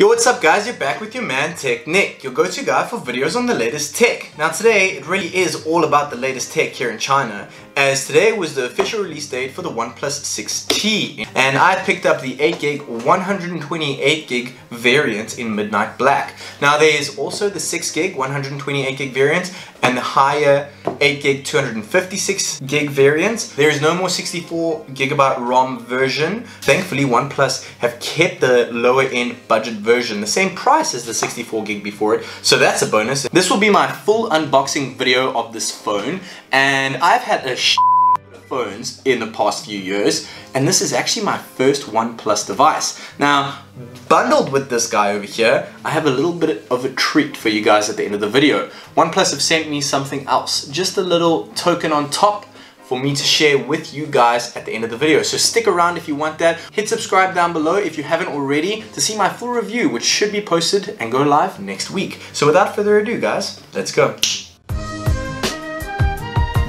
Yo, what's up guys? You're back with your man TechNick, your go-to guy for videos on the latest tech. Now today, it really is all about the latest tech here in China, as today was the official release date for the OnePlus 6T, and I picked up the 8GB 128GB variant in Midnight Black. Now there's also the 6GB 128GB variant, and the higher 8GB 256GB variant. There is no more 64GB ROM version. Thankfully, OnePlus have kept the lower end budget version the same price as the 64GB before it, so that's a bonus. This will be my full unboxing video of this phone, and I've had a shitload of phones in the past few years, and this is actually my first OnePlus device. Now, bundled with this guy over here, I have a little bit of a treat for you guys at the end of the video. OnePlus have sent me something else, just a little token on top for me to share with you guys at the end of the video. So stick around if you want that. Hit subscribe down below if you haven't already to see my full review, which should be posted and go live next week. So without further ado guys, let's go.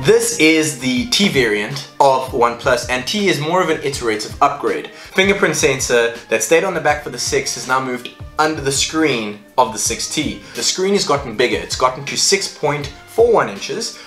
This is the T variant of OnePlus, and T is more of an iterative upgrade. Fingerprint sensor that stayed on the back for the 6 has now moved under the screen of the 6T. The screen has gotten bigger. It's gotten to 6.41 inches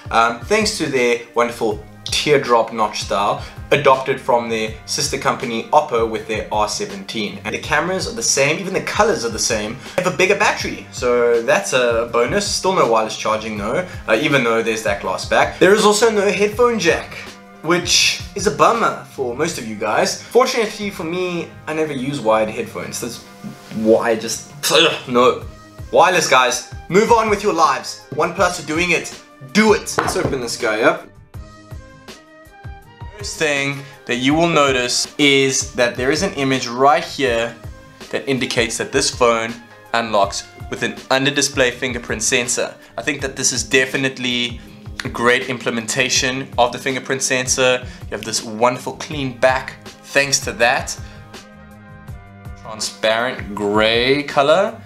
thanks to their wonderful teardrop notch style adopted from their sister company Oppo with their R17, and the cameras are the same, even the colors are the same. They have a bigger battery, so that's a bonus. Still no wireless charging though, even though there's that glass back. There is also no headphone jack, which is a bummer for most of you guys. Fortunately for me, I never use wired headphones. That's why I just no wireless, guys. Move on with your lives. OnePlus are doing it. Do it. Let's open this guy up. First thing that you will notice is that there is an image right here that indicates that this phone unlocks with an under-display fingerprint sensor. I think that this is definitely a great implementation of the fingerprint sensor. You have this wonderful clean back thanks to that. Transparent gray color.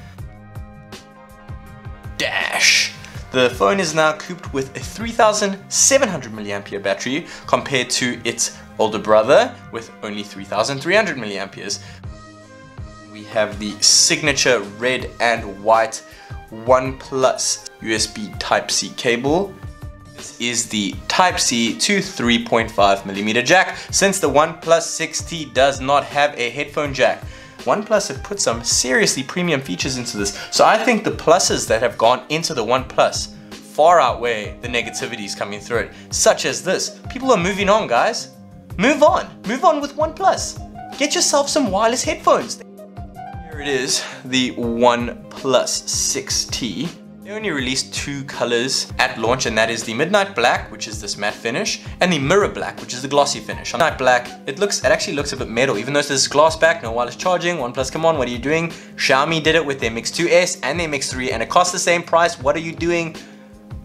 Dash. The phone is now equipped with a 3,700 mAh battery compared to its older brother with only 3,300 mAh. We have the signature red and white OnePlus USB Type-C cable. This is the Type-C to 3.5mm jack, since the OnePlus 6T does not have a headphone jack. OnePlus have put some seriously premium features into this, so I think the pluses that have gone into the OnePlus far outweigh the negativities coming through it, such as this. People are moving on, guys. Move on with OnePlus. Get yourself some wireless headphones. Here it is, the OnePlus 6T. They only released two colors at launch, and that is the Midnight Black, which is this matte finish, and the Mirror Black, which is the glossy finish. On Midnight Black, it actually looks a bit metal, even though there's glass back, no wireless charging. OnePlus, come on, what are you doing? Xiaomi did it with their Mix 2S and their Mix 3, and it costs the same price. What are you doing?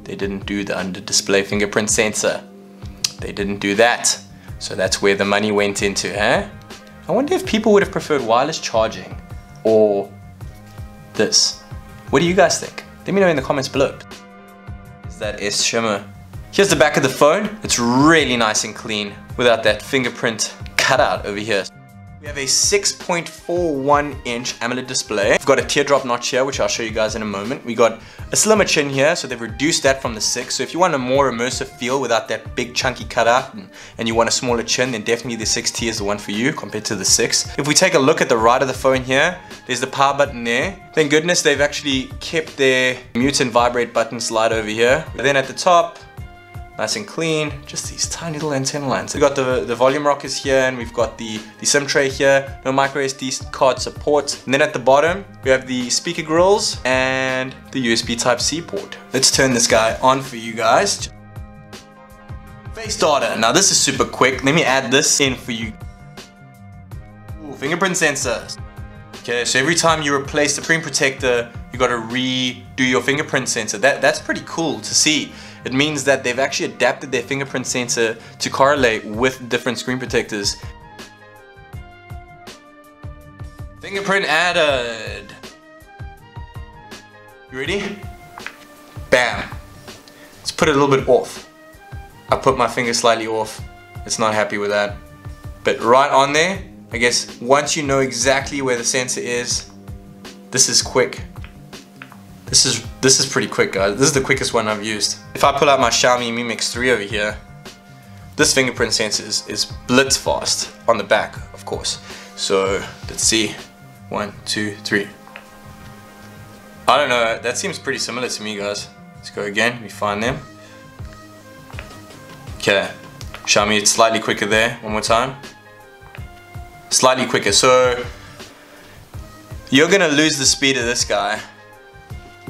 They didn't do the under-display fingerprint sensor. They didn't do that. So that's where the money went into, huh? I wonder if people would have preferred wireless charging or this. What do you guys think? Let me know in the comments below. Is that S shimmer? Here's the back of the phone. It's really nice and clean without that fingerprint cutout over here. We have a 6.41 inch AMOLED display. We've got a teardrop notch here, which I'll show you guys in a moment. We got a slimmer chin here, so they've reduced that from the 6. So if you want a more immersive feel without that big chunky cutout and you want a smaller chin, then definitely the 6T is the one for you compared to the 6. If we take a look at the right of the phone here, there's the power button there. Thank goodness they've actually kept their mute and vibrate button slide over here. And then at the top, nice and clean, just these tiny little antenna lines. We've got the volume rockers here, and we've got the SIM tray here, no micro SD card support. And then at the bottom, we have the speaker grills and the USB Type-C port. Let's turn this guy on for you guys. Face data, now this is super quick. Let me add this in for you. Ooh, fingerprint sensor. Okay, so every time you replace the screen protector, you gotta redo your fingerprint sensor. That's pretty cool to see. It means that they've actually adapted their fingerprint sensor to correlate with different screen protectors. Fingerprint added. You ready? Bam. Let's put it a little bit off. I put my finger slightly off. It's not happy with that. But right on there, I guess once you know exactly where the sensor is, This is quick. This is pretty quick, guys. This is the quickest one I've used. If I pull out my Xiaomi Mi Mix 3 over here, this fingerprint sensor is blitz fast on the back, of course. So let's see. 1, 2, 3. I don't know, that seems pretty similar to me, guys. Let's go again, we find them. Okay, Xiaomi, it's slightly quicker there. One more time. Slightly quicker, so you're gonna lose the speed of this guy,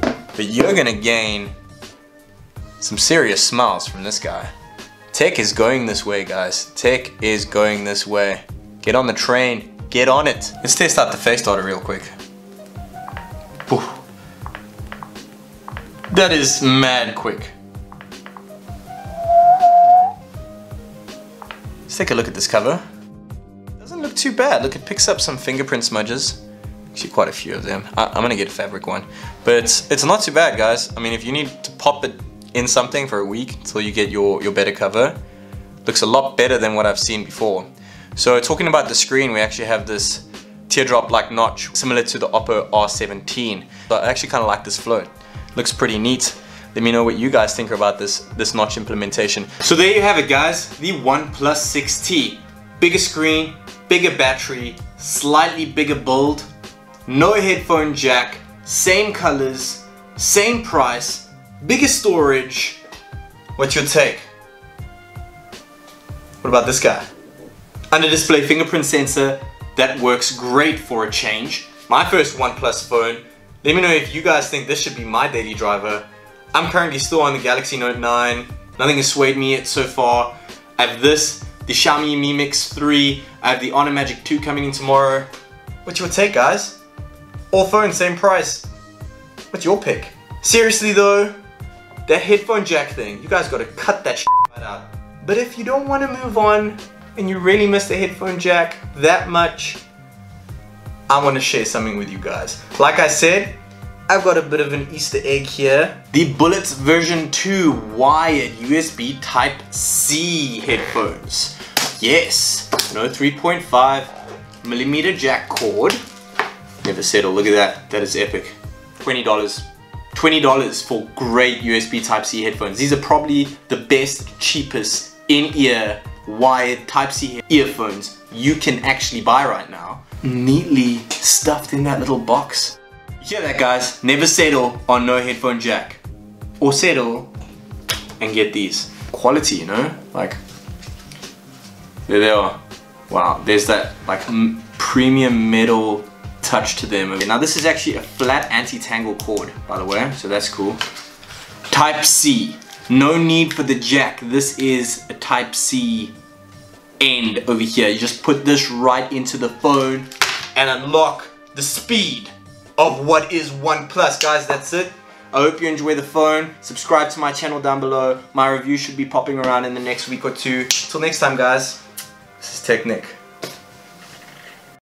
but you're gonna gain some serious smiles from this guy. Tech is going this way, guys. Tech is going this way. Get on the train, get on it. Let's test out the face starter real quick. Oof. That is mad quick. Let's take a look at this cover. Doesn't look too bad. Look, it picks up some fingerprint smudges. Actually, quite a few of them. I'm gonna get a fabric one. But it's not too bad, guys. I mean, if you need to pop it in something for a week until you get your better cover, looks a lot better than what I've seen before. So talking about the screen, we actually have this teardrop-like notch, similar to the Oppo R17. But I actually kind of like this float. Looks pretty neat. Let me know what you guys think about this notch implementation. So there you have it, guys. The OnePlus 6T. Bigger screen, bigger battery, slightly bigger build, no headphone jack, same colors, same price, bigger storage. What's your take? What about this guy? Under display fingerprint sensor, that works great for a change. My first OnePlus phone. Let me know if you guys think this should be my daily driver. I'm currently still on the Galaxy Note 9. Nothing has swayed me yet so far. I have this, the Xiaomi Mi Mix 3. I have the Honor Magic 2 coming in tomorrow. What's your take, guys? All phones, same price. What's your pick? Seriously though, that headphone jack thing, you guys gotta cut that shit right out. But if you don't wanna move on and you really miss the headphone jack that much, I want to share something with you guys. Like I said, I've got a bit of an Easter egg here. The Bullets version 2 wired USB Type-C headphones. Yes, no 3.5mm jack cord. Never settle, look at that. That is epic. $20. $20 for great USB Type-C headphones. These are probably the best, cheapest in-ear wired Type-C earphones you can actually buy right now. Neatly stuffed in that little box. You hear that, guys? Never settle on no headphone jack. Or settle and get these. Quality, you know? Like, there they are. Wow, there's that like premium metal touch to them. Okay, now this is actually a flat anti-tangle cord, by the way, so that's cool. Type-C, no need for the jack. This is a Type-C end over here. You just put this right into the phone and unlock the speed of what is OnePlus. Guys, that's it. I hope you enjoy the phone. Subscribe to my channel down below. My review should be popping around in the next week or two. Till next time, guys, this is TechNick.